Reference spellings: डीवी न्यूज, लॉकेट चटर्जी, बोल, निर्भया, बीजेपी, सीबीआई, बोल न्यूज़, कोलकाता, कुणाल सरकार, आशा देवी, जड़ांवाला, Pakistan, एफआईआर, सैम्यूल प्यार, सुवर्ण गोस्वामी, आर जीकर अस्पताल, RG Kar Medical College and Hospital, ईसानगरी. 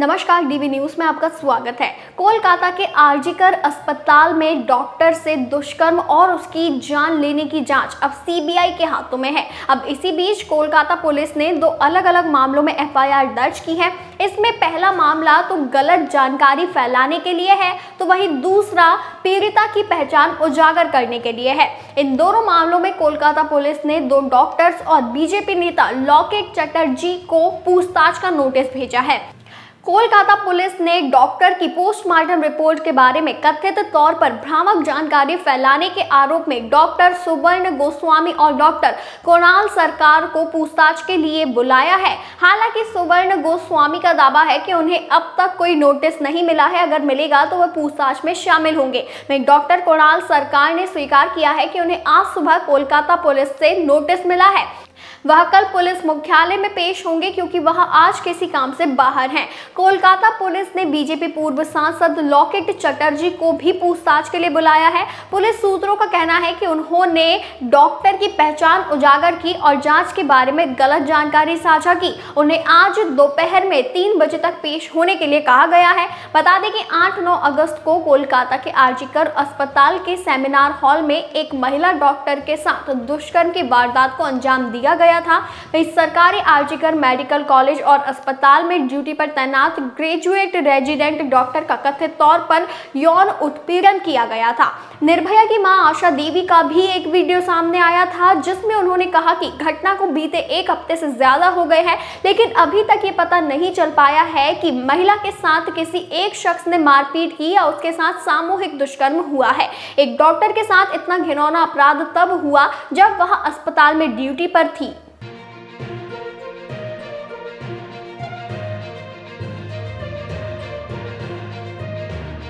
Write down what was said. नमस्कार, डीवी न्यूज में आपका स्वागत है। कोलकाता के आर जीकर अस्पताल में डॉक्टर से दुष्कर्म और उसकी जान लेने की जांच अब सीबीआई के हाथों में है। अब इसी बीच कोलकाता पुलिस ने दो अलग अलग मामलों में एफआईआर दर्ज की है। इसमें पहला मामला तो गलत जानकारी फैलाने के लिए है, तो वहीं दूसरा पीड़िता की पहचान उजागर करने के लिए है। इन दोनों मामलों में कोलकाता पुलिस ने दो डॉक्टर्स और बीजेपी नेता लॉकेट चटर्जी को पूछताछ का नोटिस भेजा है। कोलकाता पुलिस ने डॉक्टर की पोस्टमार्टम रिपोर्ट के बारे में कथित तौर पर भ्रामक जानकारी फैलाने के आरोप में डॉक्टर सुवर्ण गोस्वामी और डॉक्टर कुणाल सरकार को पूछताछ के लिए बुलाया है। हालांकि सुवर्ण गोस्वामी का दावा है कि उन्हें अब तक कोई नोटिस नहीं मिला है, अगर मिलेगा तो वह पूछताछ में शामिल होंगे। वहीं डॉक्टर कुणाल सरकार ने स्वीकार किया है कि उन्हें आज सुबह कोलकाता पुलिस से नोटिस मिला है। वह कल पुलिस मुख्यालय में पेश होंगे क्योंकि वह आज किसी काम से बाहर हैं। कोलकाता पुलिस ने बीजेपी पूर्व सांसद लॉकेट चटर्जी को भी पूछताछ के लिए बुलाया है। पुलिस सूत्रों का कहना है कि उन्होंने डॉक्टर की पहचान उजागर की और जांच के बारे में गलत जानकारी साझा की। उन्हें आज दोपहर में 3 बजे तक पेश होने के लिए कहा गया है। बता दें कि 8-9 अगस्त को कोलकाता के आर जीकर अस्पताल के सेमिनार हॉल में एक महिला डॉक्टर के साथ दुष्कर्म की वारदात को अंजाम दिया गया था। वहीं सरकारी आर जीकर मेडिकल कॉलेज और अस्पताल में ड्यूटी पर तैनात ग्रेजुएट रेजिडेंट डॉक्टर का कथित तौर पर यौन उत्पीड़न किया गया था। निर्भया की मां आशा देवी का भी एक वीडियो सामने आया था, जिसमें उन्होंने कहा कि घटना को बीते 1 हफ्ते से ज्यादा हो गए हैं, लेकिन अभी तक ये पता नहीं चल पाया है कि महिला के साथ किसी एक शख्स ने मारपीट की या उसके साथ सामूहिक दुष्कर्म हुआ है। एक डॉक्टर के साथ इतना घिनौना अपराध तब हुआ जब वह अस्पताल में ड्यूटी पर थी।